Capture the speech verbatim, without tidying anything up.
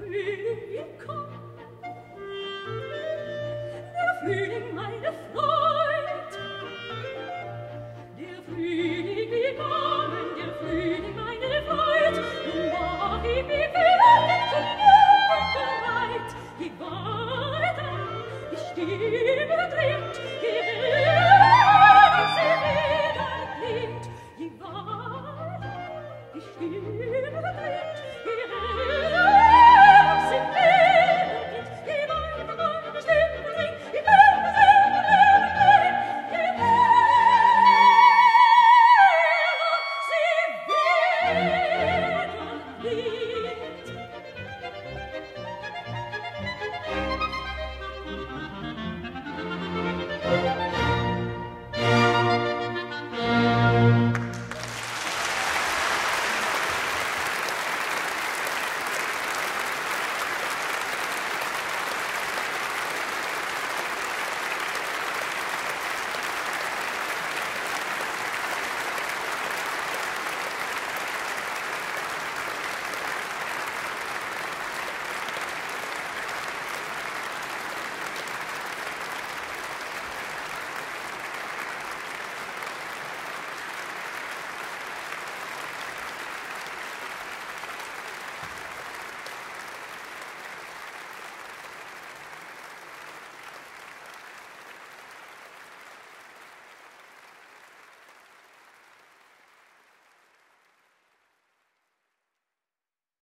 Willkommen.